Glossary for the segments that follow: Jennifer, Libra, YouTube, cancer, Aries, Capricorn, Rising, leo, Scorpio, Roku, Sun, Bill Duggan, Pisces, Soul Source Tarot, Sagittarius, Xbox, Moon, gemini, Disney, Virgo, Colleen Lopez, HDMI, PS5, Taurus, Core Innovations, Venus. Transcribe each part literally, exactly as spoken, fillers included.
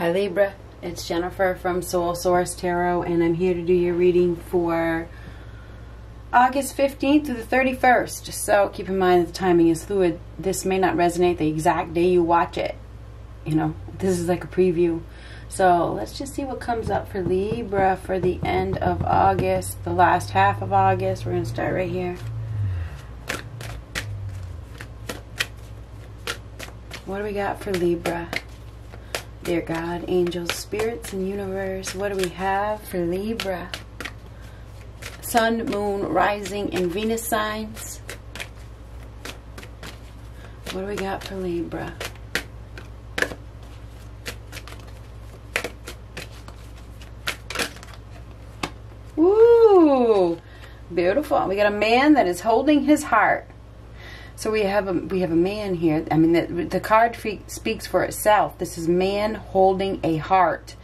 Hi Libra, it's Jennifer from Soul Source Tarot, and I'm here to do your reading for August fifteenth through the thirty-first. So keep in mind that the timing is fluid. This may not resonate the exact day you watch it. You know, this is like a preview. So let's just see what comes up for Libra for the end of August, the last half of August. We're going to start right here. What do we got for Libra? Dear God, angels, spirits, and universe, what do we have for Libra? Sun, moon, rising, and Venus signs. What do we got for Libra? Ooh, beautiful. We got a man that is holding his heart. So we have a we have a man here. I mean, the, the card speaks for itself. This is man holding a heart.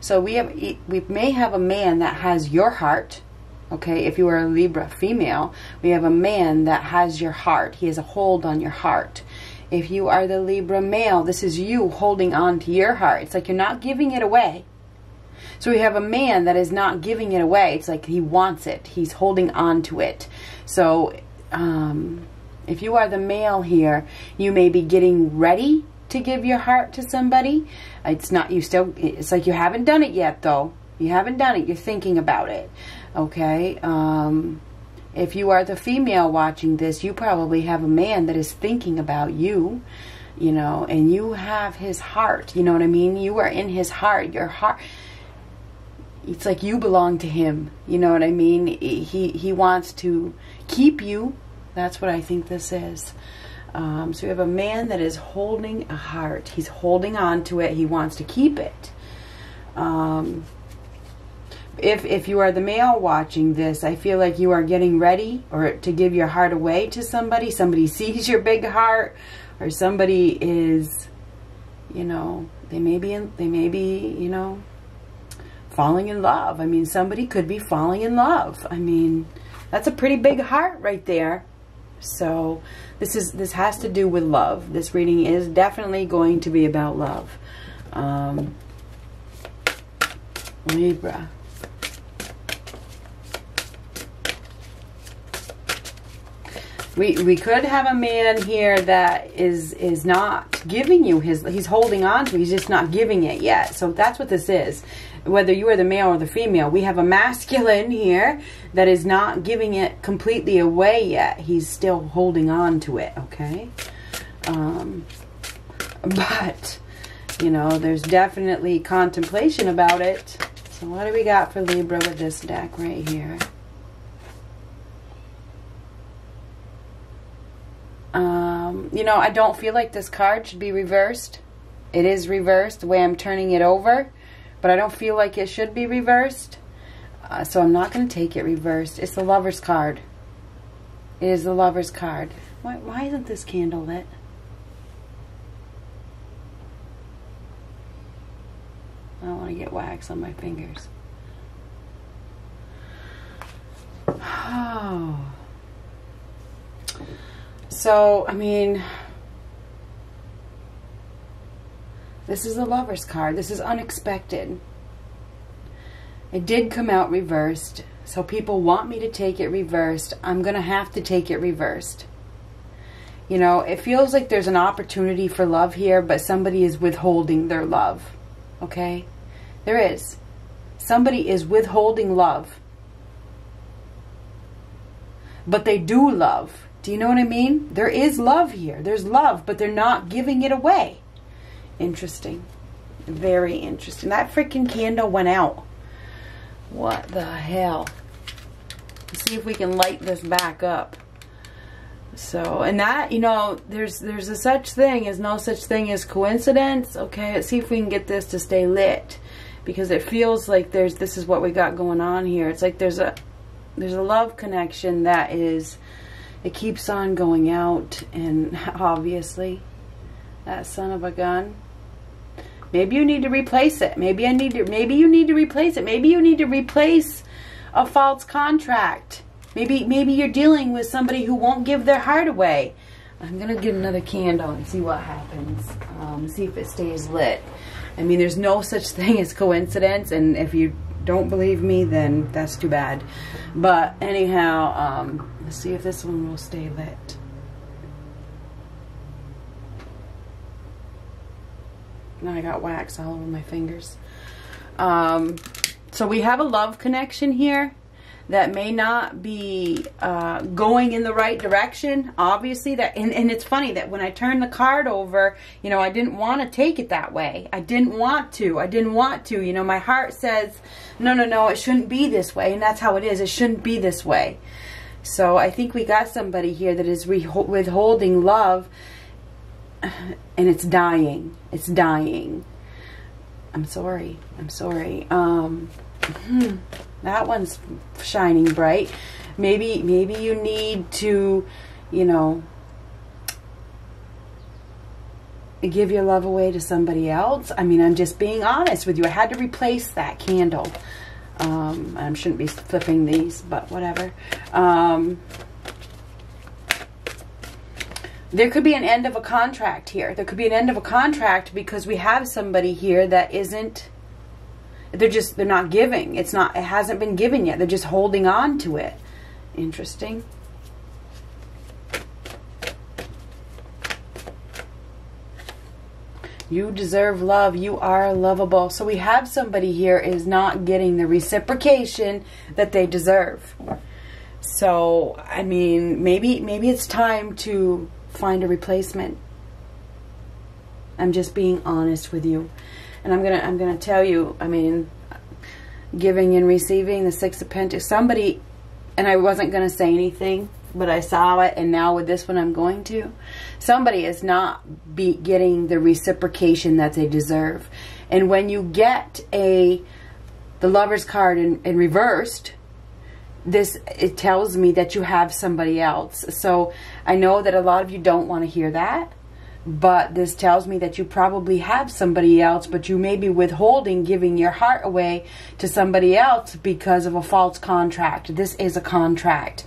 So we have we may have a man that has your heart. Okay, if you are a Libra female, we have a man that has your heart. He has a hold on your heart. If you are the Libra male, this is you holding on to your heart. It's like you're not giving it away. So we have a man that is not giving it away. It's like he wants it. He's holding on to it. So, um... if you are the male here, you may be getting ready to give your heart to somebody. It's not, you still, it's like you haven't done it yet though. You haven't done it. You're thinking about it. Okay. Um, if you are the female watching this, you probably have a man that is thinking about you, you know, and you have his heart. You know what I mean? You are in his heart. Your heart. It's like you belong to him. You know what I mean? He, he wants to keep you. That's what I think this is. Um, so we have a man that is holding a heart. He's holding on to it. He wants to keep it. Um, if, if you are the male watching this, I feel like you are getting ready or to give your heart away to somebody. Somebody sees your big heart, or somebody is, you know, they may be, in, they may be, you know, falling in love. I mean, somebody could be falling in love. I mean, that's a pretty big heart right there. So this is this has to do with love. This reading is definitely going to be about love. Um, Libra. We we could have a man here that is is not giving you his. He's holding on to it. He's just not giving it yet. So that's what this is. Whether you are the male or the female, we have a masculine here that is not giving it completely away yet. He's still holding on to it, okay? Um, but, you know, there's definitely contemplation about it. So what do we got for Libra with this deck right here? Um, you know, I don't feel like this card should be reversed. It is reversed the way I'm turning it over. But I don't feel like it should be reversed. Uh, so I'm not going to take it reversed. It's the Lover's card. It is the Lover's card. Why, why isn't this candle lit? I don't want to get wax on my fingers. Oh. So, I mean... this is the Lover's card. This is unexpected. It did come out reversed. So people want me to take it reversed. I'm going to have to take it reversed. You know, it feels like there's an opportunity for love here, but somebody is withholding their love. Okay? There is. Somebody is withholding love. But they do love. Do you know what I mean? There is love here. There's love, but they're not giving it away. Interesting. Very interesting. That freaking candle went out. What the hell? Let's see if we can light this back up. So, and that, you know, there's there's a such thing as no such thing as coincidence. Okay, let's see if we can get this to stay lit, because it feels like there's this is what we got going on here. It's like there's a there's a love connection that is it keeps on going out, and obviously that son of a gun. Maybe you need to replace it. Maybe I need to. Maybe you need to replace it. Maybe you need to replace a false contract. Maybe maybe you're dealing with somebody who won't give their heart away. I'm gonna get another candle and see what happens. Um, see if it stays lit. I mean, there's no such thing as coincidence, and if you don't believe me, then that's too bad. But anyhow, um, let's see if this one will stay lit. Now I got wax all over my fingers. Um, so we have a love connection here that may not be uh, going in the right direction, obviously. That and, and it's funny that when I turned the card over, you know, I didn't want to take it that way. I didn't want to. I didn't want to. You know, my heart says, no, no, no, it shouldn't be this way. And that's how it is. It shouldn't be this way. So I think we got somebody here that is re withholding love, and it's dying. It's dying. I'm sorry. I'm sorry. Um... Hmm. That one's shining bright. Maybe, maybe you need to, you know, give your love away to somebody else. I mean, I'm just being honest with you. I had to replace that candle. Um, I shouldn't be flipping these, but whatever. Um, there could be an end of a contract here. There could be an end of a contract because we have somebody here that isn't. They're just, they're not giving. It's not, it hasn't been given yet. They're just holding on to it. Interesting. You deserve love. You are lovable. So we have somebody here is not getting the reciprocation that they deserve. So, I mean, maybe, maybe it's time to find a replacement. I'm just being honest with you. And I'm gonna, I'm gonna tell you. I mean, giving and receiving, the Six of Pentacles. Somebody, and I wasn't gonna say anything, but I saw it, and now with this one, I'm going to. Somebody is not be getting the reciprocation that they deserve. And when you get a the Lover's card in, in reversed, this it tells me that you have somebody else. So I know that a lot of you don't want to hear that. But this tells me that you probably have somebody else, but you may be withholding, giving your heart away to somebody else because of a false contract. This is a contract.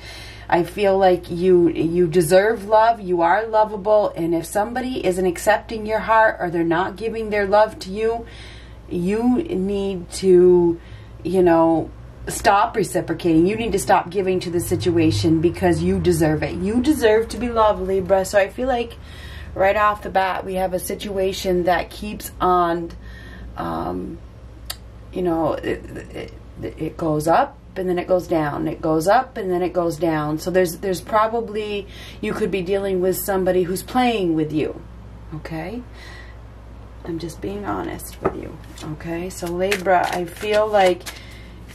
I feel like you you deserve love, you are lovable, and if somebody isn't accepting your heart or they're not giving their love to you, you need to, you know, stop reciprocating. You need to stop giving to the situation because you deserve it. You deserve to be loved, Libra. So I feel like right off the bat, we have a situation that keeps on, um, you know, it, it, it goes up and then it goes down. It goes up and then it goes down. So there's, there's probably, you could be dealing with somebody who's playing with you, okay? I'm just being honest with you, okay? So Libra, I feel like,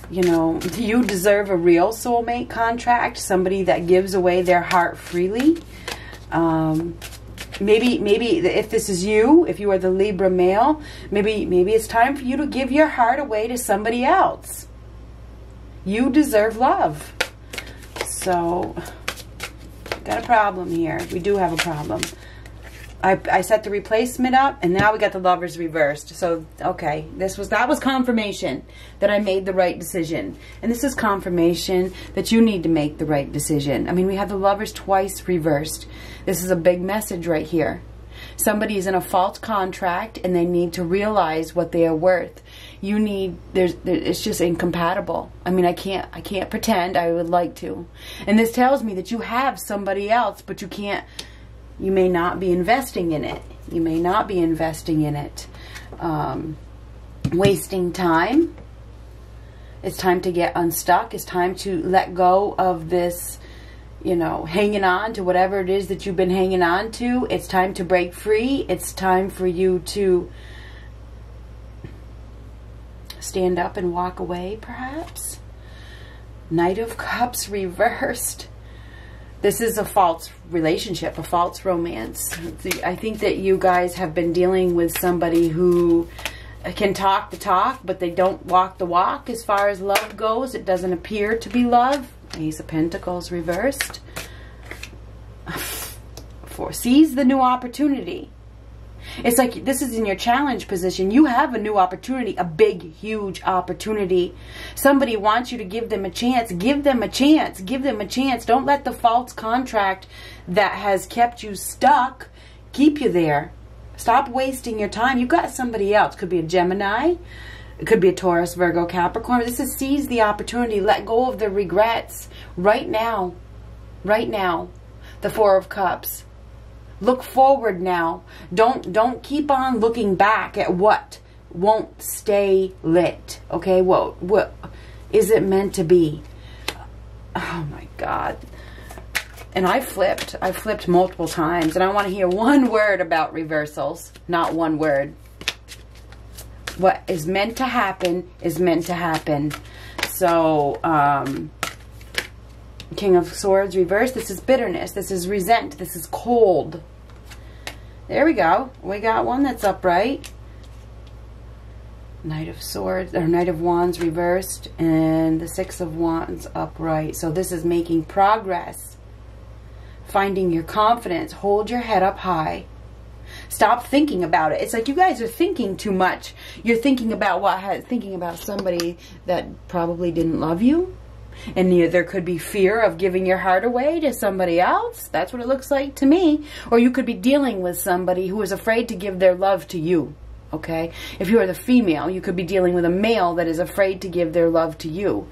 you know, you deserve a real soulmate contract, somebody that gives away their heart freely. Um... Maybe, maybe if this is you, if you are the Libra male, maybe, maybe it's time for you to give your heart away to somebody else. You deserve love. So, got a problem here. We do have a problem. I, I set the replacement up, and now we got the Lovers reversed. So, okay, this was that was confirmation that I made the right decision. And this is confirmation that you need to make the right decision. I mean, we have the Lovers twice reversed. This is a big message right here. Somebody is in a false contract, and they need to realize what they are worth. You need, there's, there, it's just incompatible. I mean, I can't, I can't pretend I would like to. And this tells me that you have somebody else, but you can't. You may not be investing in it. You may not be investing in it. Um, wasting time. It's time to get unstuck. It's time to let go of this, you know, hanging on to whatever it is that you've been hanging on to. It's time to break free. It's time for you to stand up and walk away, perhaps. Knight of Cups reversed. This is a false relationship, a false romance. I think that you guys have been dealing with somebody who can talk the talk, but they don't walk the walk. As far as love goes, it doesn't appear to be love. Ace of Pentacles reversed. Four. Seize the new opportunity. It's like this is in your challenge position. You have a new opportunity, a big, huge opportunity. Somebody wants you to give them a chance. Give them a chance. Give them a chance. Don't let the false contract that has kept you stuck keep you there. Stop wasting your time. You've got somebody else. Could be a Gemini. It could be a Taurus, Virgo, Capricorn. This is seize the opportunity. Let go of the regrets right now. Right now. The Four of Cups. Look forward now. Don't, don't keep on looking back at what won't stay lit. Okay? What, what isn't meant to be? Oh my God. And I flipped. I flipped multiple times. And I want to hear one word about reversals. Not one word. What is meant to happen is meant to happen. So, um, King of Swords reversed. This is bitterness. This is resent. This is cold. There we go. We got one that's upright. Knight of Swords, or Knight of Wands reversed, and the Six of Wands upright. So this is making progress. Finding your confidence. Hold your head up high. Stop thinking about it. It's like you guys are thinking too much. You're thinking about what, thinking about somebody that probably didn't love you. And there could be fear of giving your heart away to somebody else. That's what it looks like to me. Or you could be dealing with somebody who is afraid to give their love to you. Okay? If you are the female, you could be dealing with a male that is afraid to give their love to you.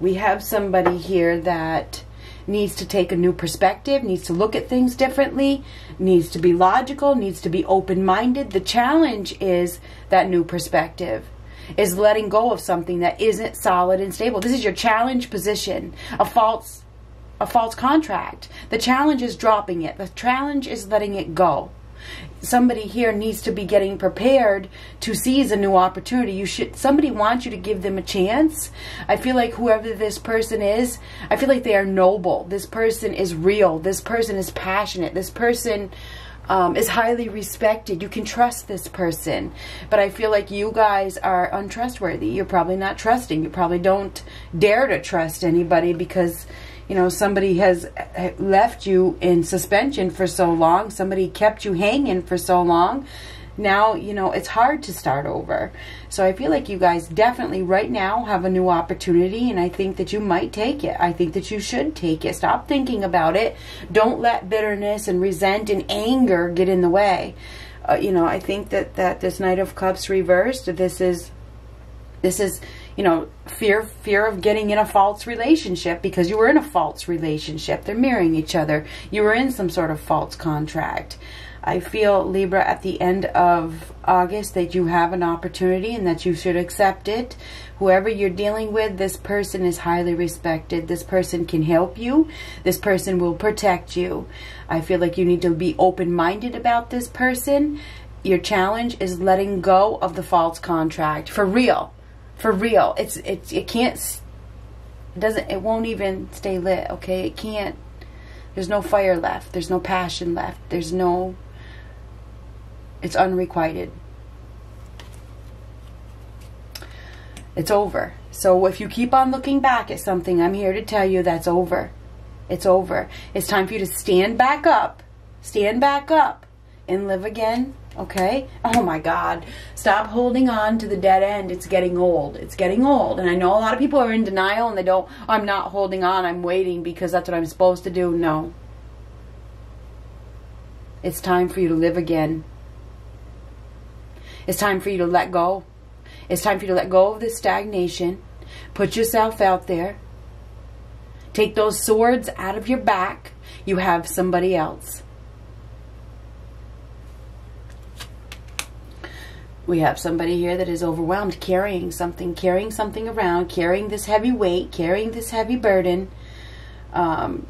We have somebody here that needs to take a new perspective, needs to look at things differently, needs to be logical, needs to be open-minded. The challenge is that new perspective, is letting go of something that isn't solid and stable. This is your challenge position, a false, a false contract. The challenge is dropping it. The challenge is letting it go. Somebody here needs to be getting prepared to seize a new opportunity. You should. Somebody wants you to give them a chance. I feel like whoever this person is, I feel like they are noble. This person is real. This person is passionate. This person um, is highly respected. You can trust this person. But I feel like you guys are untrustworthy. You're probably not trusting. You probably don't dare to trust anybody because, you know, somebody has left you in suspension for so long. Somebody kept you hanging for so long. Now, you know, it's hard to start over. So I feel like you guys definitely right now have a new opportunity, and I think that you might take it. I think that you should take it. Stop thinking about it. Don't let bitterness and resent and anger get in the way. Uh, you know, I think that, that this Knight of Cups reversed, this is, this is, you know, fear fear of getting in a false relationship because you were in a false relationship. They're mirroring each other. You were in some sort of false contract. I feel, Libra, at the end of August that you have an opportunity and that you should accept it. Whoever you're dealing with, this person is highly respected. This person can help you. This person will protect you. I feel like you need to be open-minded about this person. Your challenge is letting go of the false contract. For real. For real, it's it's it can't, it doesn't, it won't even stay lit. Okay, it can't. There's no fire left. There's no passion left. There's no. It's unrequited. It's over. So if you keep on looking back at something, I'm here to tell you that's over. It's over. It's time for you to stand back up, stand back up, and live again. Okay? Oh my God. Stop holding on to the dead end. It's getting old. It's getting old. And I know a lot of people are in denial and they don't, I'm not holding on. I'm waiting because that's what I'm supposed to do. No. It's time for you to live again. It's time for you to let go. It's time for you to let go of this stagnation. Put yourself out there. Take those swords out of your back. You have somebody else. We have somebody here that is overwhelmed, carrying something, carrying something around, carrying this heavy weight, carrying this heavy burden, um,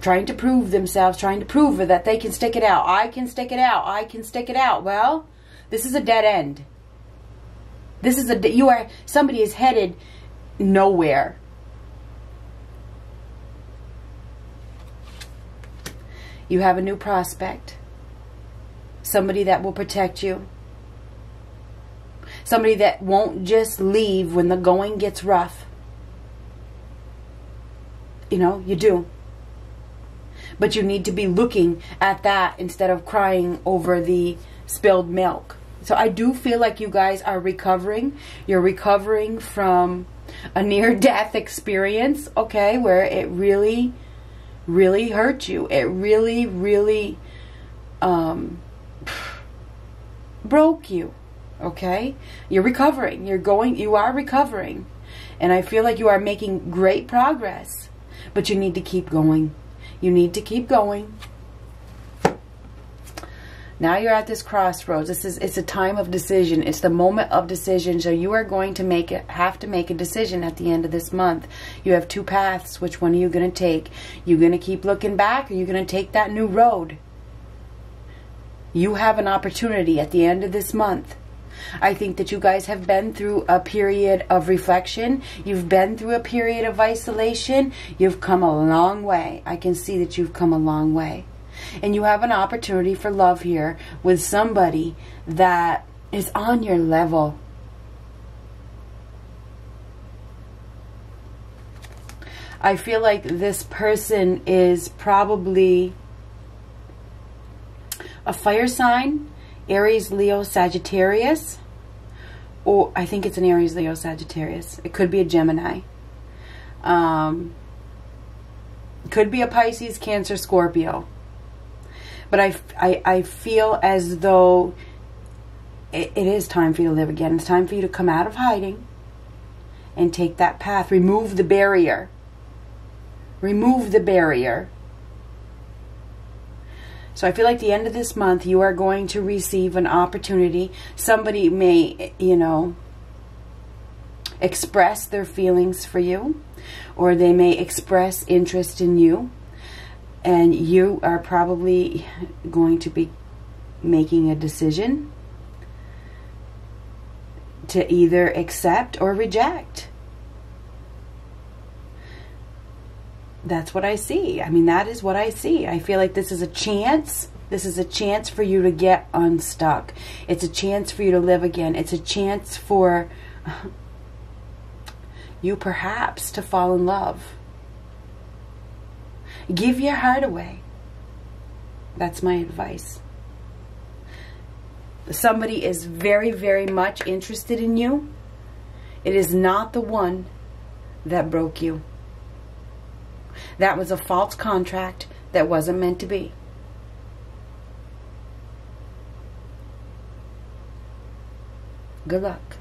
trying to prove themselves, trying to prove that they can stick it out. I can stick it out. I can stick it out. Well, this is a dead end. This is a, you are, somebody is headed nowhere. You have a new prospect, somebody that will protect you. Somebody that won't just leave when the going gets rough. You know, you do. But you need to be looking at that instead of crying over the spilled milk. So I do feel like you guys are recovering. You're recovering from a near-death experience, okay, where it really, really hurt you. It really, really, um... broke you, okay? You're recovering. You're going, you are recovering. And I feel like you are making great progress, but you need to keep going. You need to keep going. Now you're at this crossroads. This is, it's a time of decision. It's the moment of decision. So you are going to make it, have to make a decision at the end of this month. You have two paths. Which one are you going to take? You're going to keep looking back, or you're going to take that new road? You have an opportunity at the end of this month. I think that you guys have been through a period of reflection. You've been through a period of isolation. You've come a long way. I can see that you've come a long way. And you have an opportunity for love here with somebody that is on your level. I feel like this person is probably a fire sign. Aries, Leo, Sagittarius. Or I think it's an Aries, Leo, Sagittarius. It could be a Gemini. Um, could be a Pisces, Cancer, Scorpio. But I, I, I feel as though it, it is time for you to live again. It's time for you to come out of hiding and take that path. Remove the barrier. Remove the barrier. So I feel like the end of this month, you are going to receive an opportunity. Somebody may, you know, express their feelings for you, or they may express interest in you. And you are probably going to be making a decision to either accept or reject. That's what I see. I mean, that is what I see. I feel like this is a chance. This is a chance for you to get unstuck. It's a chance for you to live again. It's a chance for you perhaps to fall in love. Give your heart away. That's my advice. Somebody is very, very much interested in you. It is not the one that broke you. That was a false contract that wasn't meant to be. Good luck.